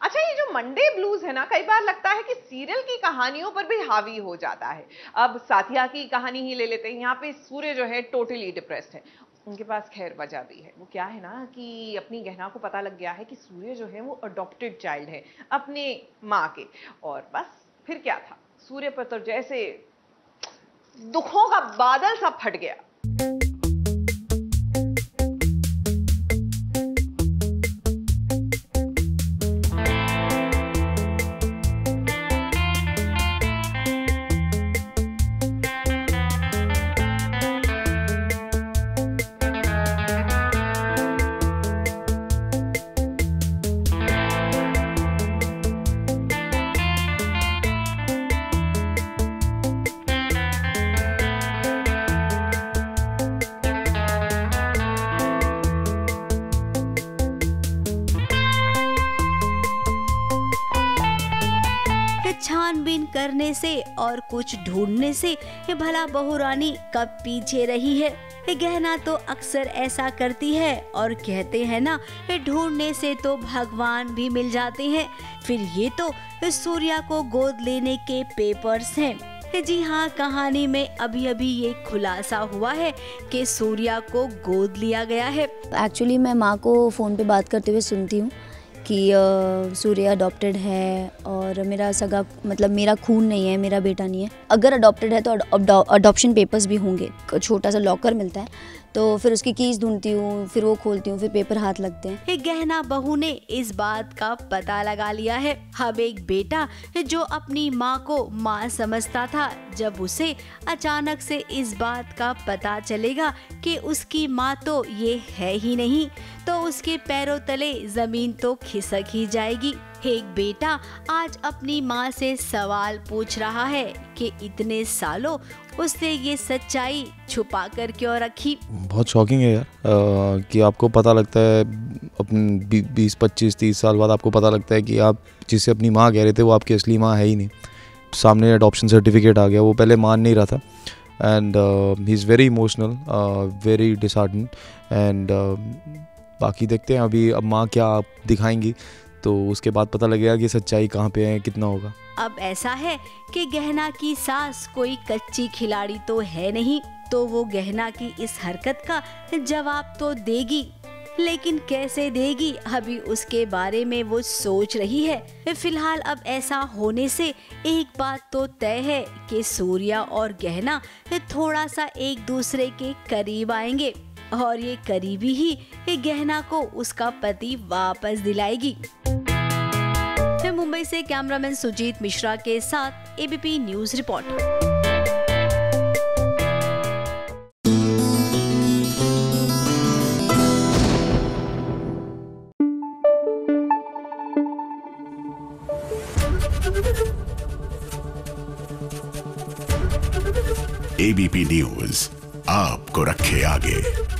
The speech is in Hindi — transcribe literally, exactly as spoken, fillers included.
अच्छा, ये जो मंडे ब्लूज है ना, कई बार लगता है कि सीरियल की कहानियों पर भी हावी हो जाता है। अब साथिया की कहानी ही ले लेते हैं। यहाँ पे सूर्य जो है टोटली डिप्रेस्ड है। उनके पास खैर वजह भी है। वो क्या है ना कि अपनी गहना को पता लग गया है कि सूर्य जो है वो अडॉप्टेड चाइल्ड है अपने माँ के। और बस फिर क्या था, सूर्य पर तो जैसे दुखों का बादल सा फट गया। छानबीन करने से और कुछ ढूंढने से ये भला बहुरानी कब पीछे रही है। ये गहना तो अक्सर ऐसा करती है। और कहते हैं ना, ये ढूंढने से तो भगवान भी मिल जाते हैं। फिर ये तो सूर्या को गोद लेने के पेपर्स हैं। जी हाँ, कहानी में अभी अभी ये खुलासा हुआ है कि सूर्या को गोद लिया गया है। एक्चुअली मैं माँ को फोन पे बात करते हुए सुनती हूँ कि uh, सूर्य अडॉप्टेड है और मेरा सगा मतलब मेरा खून नहीं है, मेरा बेटा नहीं है। अगर अडॉप्टेड है तो अडॉप्शन पेपर्स भी होंगे। छोटा सा लॉकर मिलता है तो फिर उसकी कीज ढूंढती हूँ, फिर वो खोलती हूँ, फिर पेपर हाथ लगते हैं। एक गहना बहू ने इस बात का पता लगा लिया है। अब एक बेटा जो अपनी माँ को माँ समझता था, जब उसे अचानक से इस बात का पता चलेगा कि उसकी माँ तो ये है ही नहीं, तो उसके पैरों तले जमीन तो खिसक ही जाएगी। एक बेटा आज अपनी माँ से सवाल पूछ रहा है कि इतने सालों उसने ये सच्चाई छुपा कर क्यों रखी। बहुत शॉकिंग है यार, आ, कि आपको पता लगता है अपने बीस पच्चीस तीस साल बाद आपको पता लगता है कि आप जिसे अपनी माँ कह रहे थे वो आपकी असली माँ है ही नहीं। सामने अडॉप्शन सर्टिफिकेट आ गया, वो पहले मान नहीं रहा था। And he is very emotional, very dishearten. And बाकी देखते हैं अभी अब माँ क्या आप दिखाएंगी, तो उसके बाद पता लगेगा कि सच्चाई कहाँ पे है, कितना होगा। अब ऐसा है कि गहना की सास कोई कच्ची खिलाड़ी तो है नहीं, तो वो गहना की इस हरकत का जवाब तो देगी, लेकिन कैसे देगी अभी उसके बारे में वो सोच रही है। फिलहाल अब ऐसा होने से एक बात तो तय है कि सूर्या और गहना थोड़ा सा एक दूसरे के करीब आएंगे और ये करीबी ही ये गहना को उसका पति वापस दिलाएगी। मुंबई से कैमरामैन सुजीत मिश्रा के साथ ABP news report. ABP news आपको रखे आगे।